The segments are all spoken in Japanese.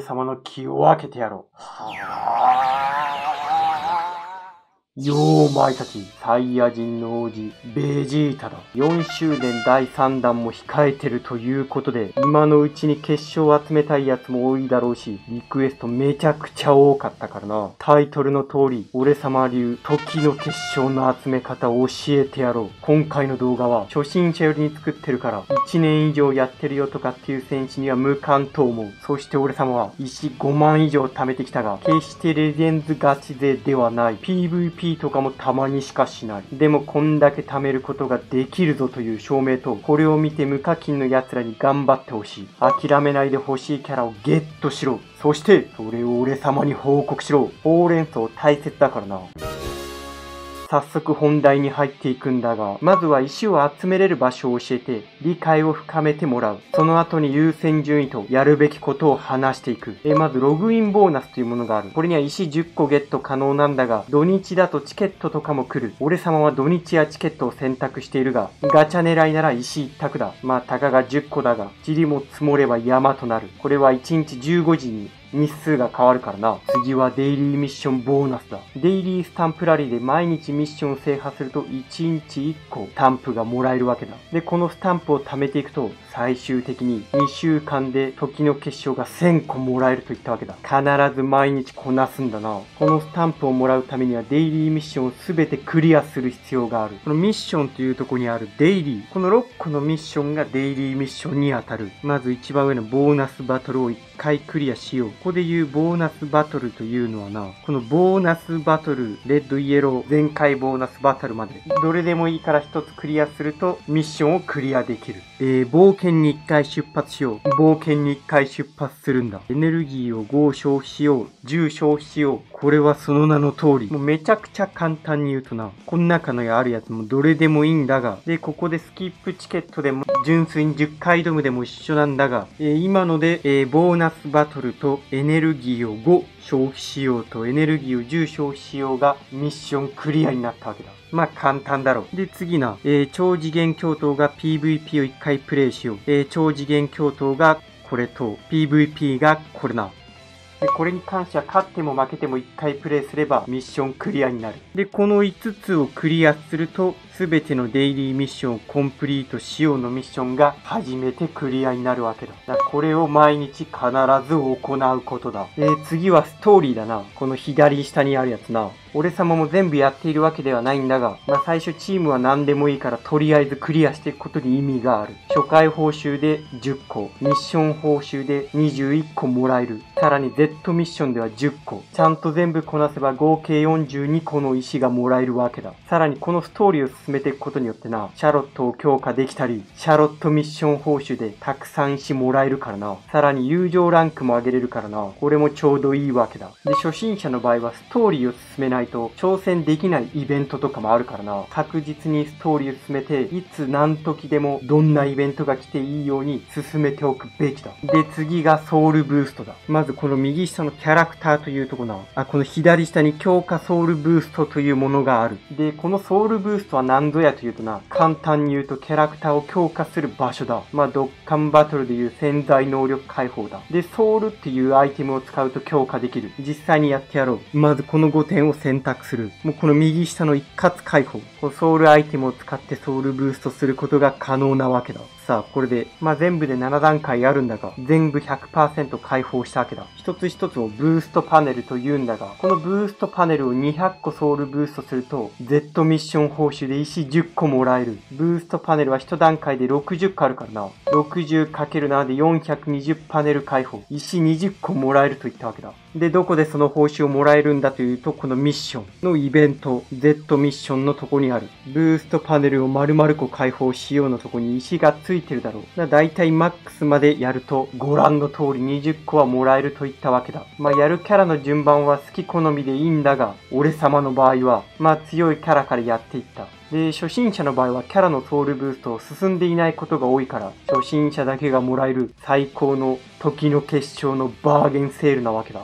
俺様の気を分けてやろう。お前たち、サイヤ人の王子、ベジータだ。4周年第3弾も控えてるということで、今のうちに結晶を集めたいやつも多いだろうし、リクエストめちゃくちゃ多かったからな。タイトルの通り、俺様流、時の結晶の集め方を教えてやろう。今回の動画は、初心者寄りに作ってるから、1年以上やってるよとかっていう選手には無関と思う。そして俺様は、石5万以上貯めてきたが、決してレジェンズガチ勢ではない。PvPとかもたまにしかしない。でもこんだけ貯めることができるぞという証明と、これを見て無課金の奴らに頑張ってほしい。諦めないでほしいキャラをゲットしろ。そしてそれを俺様に報告しろ。ほうれん草大切だからな。早速本題に入っていくんだが、まずは石を集めれる場所を教えて、理解を深めてもらう。その後に優先順位とやるべきことを話していく。まずログインボーナスというものがある。これには石10個ゲット可能なんだが、土日だとチケットとかも来る。俺様は土日やチケットを選択しているが、ガチャ狙いなら石1択だ。まあたかが10個だが、塵も積もれば山となる。これは1日15時に日数が変わるからな。次はデイリーミッションボーナスだ。デイリースタンプラリーで毎日ミッションを制覇すると1日1個スタンプがもらえるわけだ。で、このスタンプを貯めていくと最終的に2週間で時の結晶が1000個もらえるといったわけだ。必ず毎日こなすんだな。このスタンプをもらうためにはデイリーミッションを全てクリアする必要がある。このミッションというとこにあるデイリー。この6個のミッションがデイリーミッションに当たる。まず一番上のボーナスバトルを1回クリアしよう。ここで言うボーナスバトルというのはな、このボーナスバトル、レッドイエロー、全開ボーナスバトルまで、どれでもいいから一つクリアすると、ミッションをクリアできる。冒険に1回出発しよう。冒険に1回出発するんだ。エネルギーを5消費しよう。10消費しよう。これはその名の通り。もうめちゃくちゃ簡単に言うとな、この中のあるやつもどれでもいいんだが、で、ここでスキップチケットでも、純粋に10回挑むでも一緒なんだが、今ので、ボーナスバトルと、エネルギーを5消費しようとエネルギーを10消費しようがミッションクリアになったわけだ。まあ簡単だろう。で、次な、超次元共闘が PVP を1回プレイしよう。超次元共闘がこれと PVP がこれな。で、これに関しては勝っても負けても1回プレイすればミッションクリアになる。で、この5つをクリアすると全てのデイリーミッションをコンプリートしようのミッションが初めてクリアになるわけだ。だからこれを毎日必ず行うことだ。次はストーリーだな。この左下にあるやつな。俺様も全部やっているわけではないんだが、まあ最初チームは何でもいいからとりあえずクリアしていくことに意味がある。初回報酬で10個、ミッション報酬で21個もらえる。さらに Z ミッションでは10個。ちゃんと全部こなせば合計42個の石がもらえるわけだ。さらにこのストーリーを進めていくことによってな、シャロットを強化できたり、シャロットミッション報酬でたくさん石もらえるからな。さらに友情ランクも上げれるからな。これもちょうどいいわけだ。で、初心者の場合はストーリーを進めないと挑戦できないイベントとかもあるからな。確実にストーリーを進めて、いつ何時でもどんなイベントが来ていいように進めておくべきだ。で、次がソウルブーストだ。まずこの右下のキャラクターというとこな。この左下に強化ソウルブーストというものがある。で、このソウルブーストは何ぞやというとな、簡単に言うとキャラクターを強化する場所だ。まあ、ドッカンバトルでいう潜在能力解放だ。で、ソウルっていうアイテムを使うと強化できる。実際にやってやろう。まずこの5点を選択する。もうこの右下の一括解放。ソウルアイテムを使ってソウルブーストすることが可能なわけだ。さあ、これで、まあ、全部で7段階あるんだが、全部 100% 解放したわけだ。一つ一つをブーストパネルと言うんだが、このブーストパネルを200個ソウルブーストすると、Z ミッション報酬で石10個もらえる。ブーストパネルは1段階で60個あるからな。60×7 で420パネル解放。石20個もらえるといったわけだ。で、どこでその報酬をもらえるんだというと、このミッションのイベント、Z ミッションのとこにある。ブーストパネルを丸々個解放しようのとこに石がついてるだろう。だいたいマックスまでやると、ご覧の通り20個はもらえるといったわけだ。まあ、やるキャラの順番は好き好みでいいんだが、俺様の場合は、まあ、強いキャラからやっていった。で、初心者の場合はキャラのソウルブーストを進んでいないことが多いから、初心者だけがもらえる最高の時の結晶のバーゲンセールなわけだ。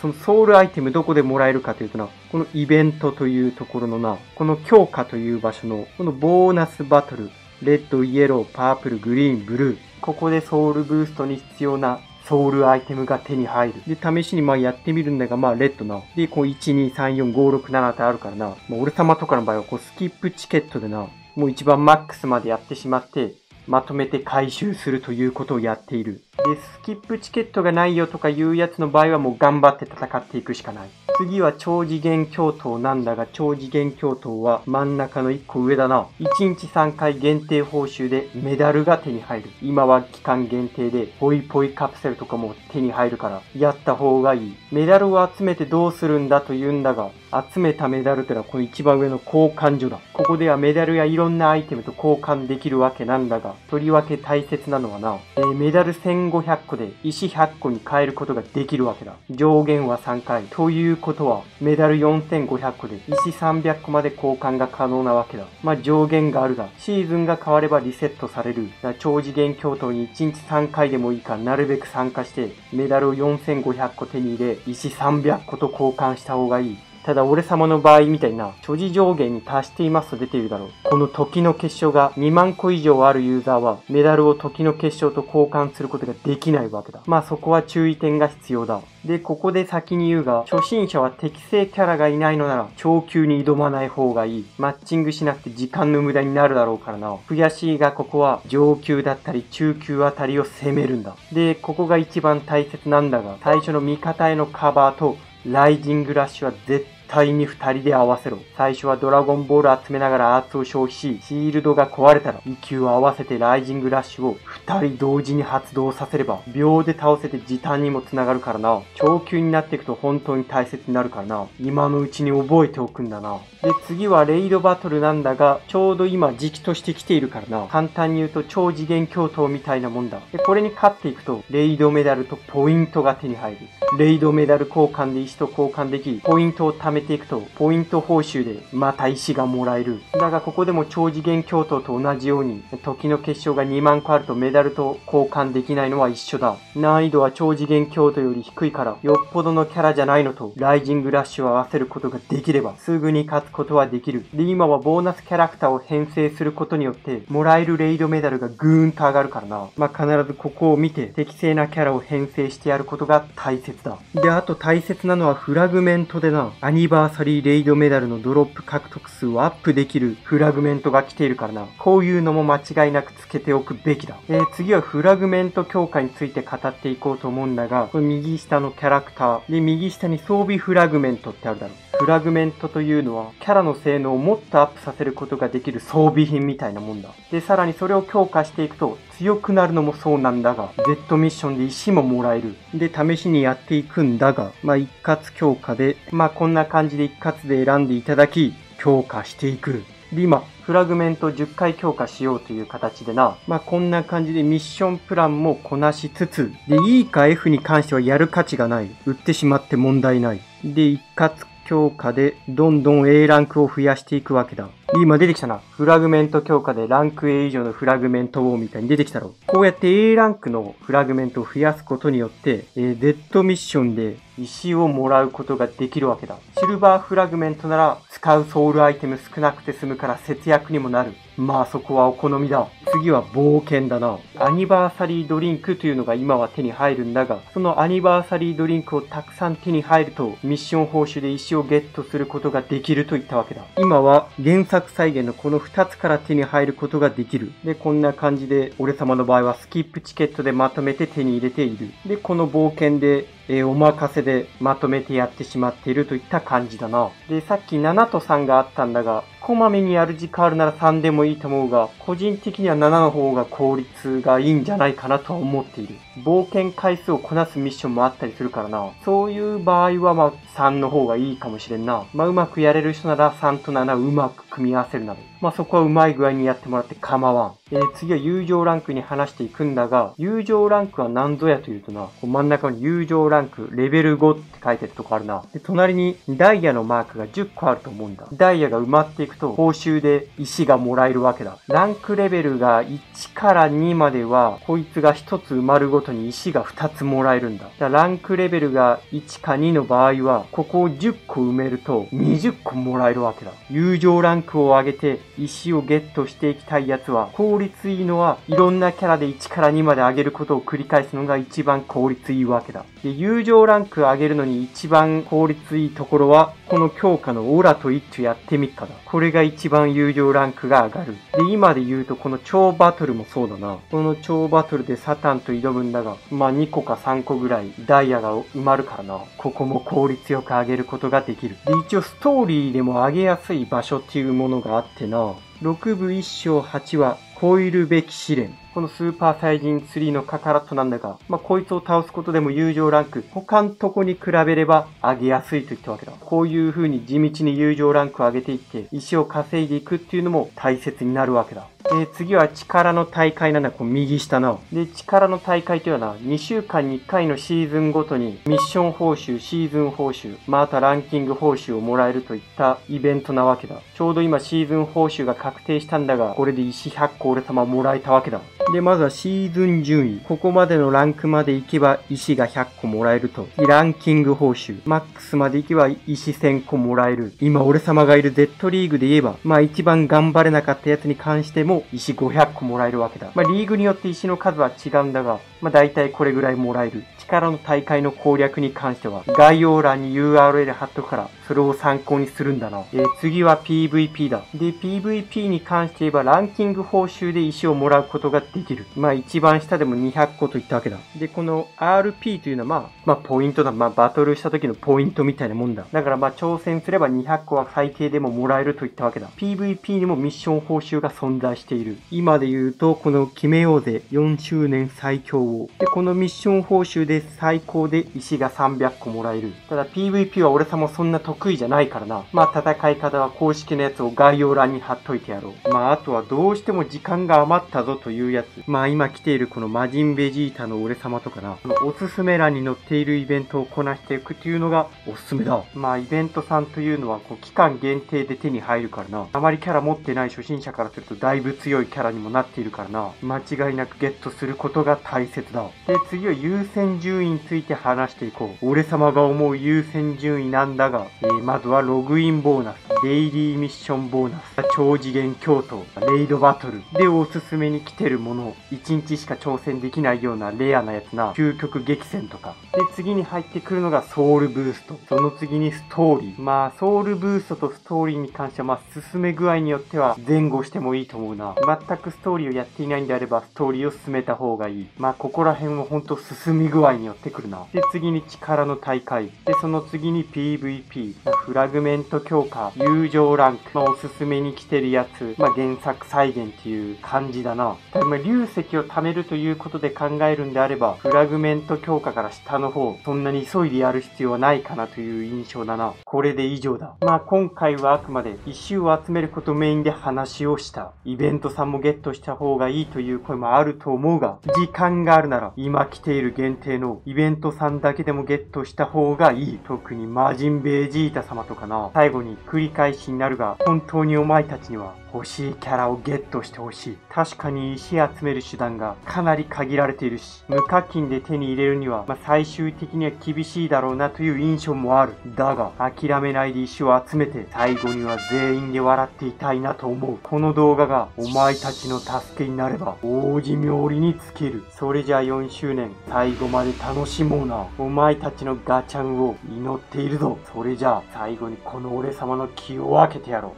そのソウルアイテムどこでもらえるかというとな、このイベントというところのな、この強化という場所の、このボーナスバトル、レッド、イエロー、パープル、グリーン、ブルー。ここでソウルブーストに必要なソウルアイテムが手に入る。で、試しにまあやってみるんだが、まあレッドな。で、こう1、2、3、4、5、6、7ってあるからな。まあ、俺様とかの場合は、こうスキップチケットでな、もう一番マックスまでやってしまって、まとめて回収するということをやっている。で、スキップチケットがないよとかいうやつの場合はもう頑張って戦っていくしかない。次は超次元教頭なんだが、超次元教頭は真ん中の1個上だな。1日3回限定報酬でメダルが手に入る。今は期間限定でポイポイカプセルとかも手に入るから、やった方がいい。メダルを集めてどうするんだと言うんだが、集めたメダルってのはこの一番上の交換所だ。ここではメダルやいろんなアイテムと交換できるわけなんだが、とりわけ大切なのはな、メダル1500個で石100個に変えることができるわけだ。上限は3回。ということは、メダル4500個で石300個まで交換が可能なわけだ。まあ、上限があるが、シーズンが変わればリセットされる。だから超次元教頭に1日3回でもいいから、なるべく参加して、メダルを4500個手に入れ、石300個と交換した方がいい。ただ俺様の場合みたいな、所持上限に達していますと出ているだろう。この時の結晶が2万個以上あるユーザーは、メダルを時の結晶と交換することができないわけだ。まあそこは注意点が必要だ。で、ここで先に言うが、初心者は適正キャラがいないのなら、超級に挑まない方がいい。マッチングしなくて時間の無駄になるだろうからな。悔しいが、ここは上級だったり中級あたりを攻めるんだ。で、ここが一番大切なんだが、最初の味方へのカバーと、ライジングラッシュは絶対に2人で合わせろ。最初はドラゴンボール集めながらアーツを消費し、シールドが壊れたら、息を合わせてライジングラッシュを2人同時に発動させれば、秒で倒せて時短にもつながるからな。長級になっていくと本当に大切になるからな。今のうちに覚えておくんだな。で、次はレイドバトルなんだが、ちょうど今時期として来ているからな。簡単に言うと超次元教頭みたいなもんだ。で、これに勝っていくと、レイドメダルとポイントが手に入る。レイドメダル交換で石と交換でき、ポイントを貯めていくと、ポイント報酬でまた石がもらえる。だがここでも超次元教頭と同じように、時の結晶が2万個あるとメダルと交換できないのは一緒だ。難易度は超次元教頭より低いから、よっぽどのキャラじゃないのと、ライジングラッシュを合わせることができれば、すぐに勝つことはできる。で、今はボーナスキャラクターを編成することによって、もらえるレイドメダルがぐーんと上がるからな。まあ、必ずここを見て、適正なキャラを編成してやることが大切だ。で、あと大切なのはフラグメントでな、アニバーサリーレイドメダルのドロップ獲得数をアップできるフラグメントが来ているからな。こういうのも間違いなくつけておくべきだ。次はフラグメント強化について語っていこうと思うんだが、これ右下のキャラクターで、右下に装備フラグメントってあるだろう。フラグメントというのは、キャラの性能をもっとアップさせることができる装備品みたいなもんだ。で、さらにそれを強化していくと、強くなるのもそうなんだが、Z ミッションで石ももらえる。で、試しにやっていくんだが、まあ、一括強化で、まあ、こんな感じで一括で選んでいただき、強化していく。で、今、フラグメントを10回強化しようという形でな。まあ、こんな感じでミッションプランもこなしつつ、で、E か F に関してはやる価値がない。売ってしまって問題ない。で、一括強化でどんどん A ランクを増やしていくわけだ。今出てきたな。フラグメント強化でランク A 以上のフラグメントをみたいに出てきたろ。こうやって A ランクのフラグメントを増やすことによって、Z ミッションで石をもらうことができるわけだ。シルバーフラグメントなら使うソウルアイテム少なくて済むから節約にもなる。まあそこはお好みだ。次は冒険だな。アニバーサリードリンクというのが今は手に入るんだが、そのアニバーサリードリンクをたくさん手に入ると、ミッション報酬で石をゲットすることができるといったわけだ。今は原作再現のこの2つから手に入ることができる。で、こんな感じで、俺様の場合はスキップチケットでまとめて手に入れている。で、この冒険で、お任せでまとめてやってしまっているといった感じだな。で、さっき7と3があったんだが、こまめにやる時間あるなら3でもいいと思うが、個人的には7の方が効率がいいんじゃないかなとは思っている。冒険回数をこなすミッションもあったりするからな。そういう場合はまあ3の方がいいかもしれんな。まあうまくやれる人なら3と7をうまく組み合わせるなど。まあそこはうまい具合にやってもらって構わん。次は友情ランクに話していくんだが、友情ランクは何ぞやというとな、真ん中に友情ランクレベル5って書いてるとこあるな。で、隣にダイヤのマークが10個あると思うんだ。ダイヤが埋まっていくと報酬で石がもらえるわけだ。ランクレベルが1から2までは、こいつが1つ埋まるごとに石が2つもらえるんだ。だからランクレベルが1か2の場合は、ここを10個埋めると20個もらえるわけだ。友情ランクを上げて石をゲットしていきたいやつは、率いいのは、いろんなキャラで1から2まで上げることを繰り返すのが一番効率いいわけだ。で、友情ランク上げるのに一番効率いいところは、この強化のオラとイッチやってみっかだ。これが一番友情ランクが上がる。で、今で言うとこの超バトルもそうだな。この超バトルでサタンと挑むんだが、まあ2個か3個ぐらいダイヤが埋まるからな。ここも効率よく上げることができる。で、一応ストーリーでも上げやすい場所っていうものがあってな。6部1章8話、超えるべき試練。このスーパーサイジン3のカカラットなんだが、まあ、こいつを倒すことでも友情ランク、他のとこに比べれば上げやすいといったわけだ。こういう風に地道に友情ランクを上げていって、石を稼いでいくっていうのも大切になるわけだ。次は力の大会なんだ、こう右下な。で、力の大会というのはな、2週間に1回のシーズンごとにミッション報酬、シーズン報酬、またランキング報酬をもらえるといったイベントなわけだ。ちょうど今シーズン報酬が確定したんだが、これで石100個俺様もらえたわけだ。で、まずはシーズン順位。ここまでのランクまで行けば石が100個もらえると。ランキング報酬。マックスまで行けば石1000個もらえる。今俺様がいる Z リーグで言えば、まあ一番頑張れなかったやつに関しても石500個もらえるわけだ。まあリーグによって石の数は違うんだが、まあ大体これぐらいもらえる。力の大会の攻略に関しては、概要欄に URL 貼っとくから、それを参考にするんだな。次は PvP だ。で、PvP に関して言えばランキング報酬で石をもらうことができる。まあ一番下でも200個といったわけだ。で、この RP というのはまあポイントだ。まあバトルした時のポイントみたいなもんだ。だからまあ挑戦すれば200個は最低でももらえるといったわけだ。PVP にもミッション報酬が存在している。今で言うとこの決めようぜ4周年最強を。で、このミッション報酬で最高で石が300個もらえる。ただ PVP は俺様そんな得意じゃないからな。まあ戦い方は公式のやつを概要欄に貼っといてやろう。まああとはどうしても時間が余ったぞというやつ。まあ今来ているこのマジンベジータの俺様とかな、おすすめ欄に載っているイベントをこなしていくっていうのがおすすめだ。まあイベントさんというのはこう期間限定で手に入るからな。あまりキャラ持ってない初心者からするとだいぶ強いキャラにもなっているからな。間違いなくゲットすることが大切だ。で、次は優先順位について話していこう。俺様が思う優先順位なんだが、まずはログインボーナス、デイリーミッションボーナス、超次元共闘、レイドバトルでおすすめに来てるもの、1日しか挑戦できないようなレアなやつな、究極激戦とか。で、次に入ってくるのがソウルブースト。その次にストーリー。まあ、ソウルブーストとストーリーに関しては、まあ、進め具合によっては前後してもいいと思うな。全くストーリーをやっていないんであれば、ストーリーを進めた方がいい。まあ、ここら辺はほんと進み具合によってくるな。で、次に力の大会。で、その次に PVP。フラグメント強化。友情ランク。まあ、おすすめに来てるやつ。まあ、原作再現っていう感じだな。流石を貯めるということで考えるんであれば、フラグメント強化から下の方、そんなに急いでやる必要はないかなという印象だな。これで以上だ。まあ今回はあくまで石を集めることメインで話をした。イベントさんもゲットした方がいいという声もあると思うが、時間があるなら今来ている限定のイベントさんだけでもゲットした方がいい。特にマジンベジータ様とかな。最後に繰り返しになるが、本当にお前たちには欲しいキャラをゲットしてほしい。確かに石集める手段がかなり限られているし、無課金で手に入れるには、まあ、最終的には厳しいだろうなという印象もある。だが、諦めないで石を集めて、最後には全員で笑っていたいなと思う。この動画がお前たちの助けになれば、王子冥利に尽きる。それじゃあ4周年、最後まで楽しもうな。お前たちのガチャンを祈っているぞ。それじゃあ、最後にこの俺様の気を開けてやろう。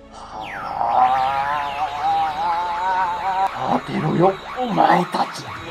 当てろよ、お前たち。